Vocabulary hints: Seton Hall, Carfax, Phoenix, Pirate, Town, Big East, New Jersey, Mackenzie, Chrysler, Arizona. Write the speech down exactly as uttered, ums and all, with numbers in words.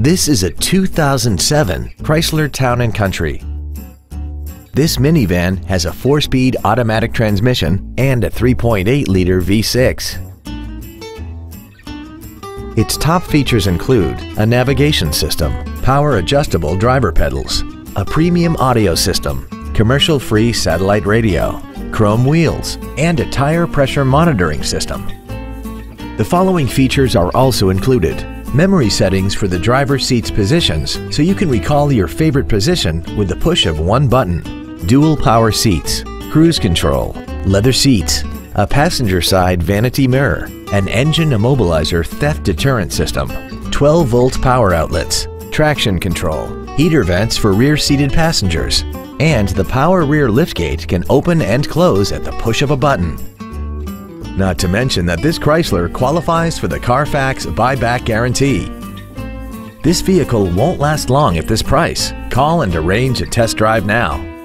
This is a two thousand seven Chrysler Town and Country. This minivan has a four-speed automatic transmission and a three point eight liter V six. Its top features include a navigation system, power-adjustable driver pedals, a premium audio system, commercial-free satellite radio, chrome wheels, and a tire pressure monitoring system. The following features are also included: memory settings for the driver's seat's positions, so you can recall your favorite position with the push of one button, dual power seats, cruise control, leather seats, a passenger side vanity mirror, an engine immobilizer theft deterrent system, twelve volt power outlets, traction control, heater vents for rear-seated passengers, and the power rear liftgate can open and close at the push of a button. Not to mention that this Chrysler qualifies for the Carfax buyback guarantee. This vehicle won't last long at this price. Call and arrange a test drive now.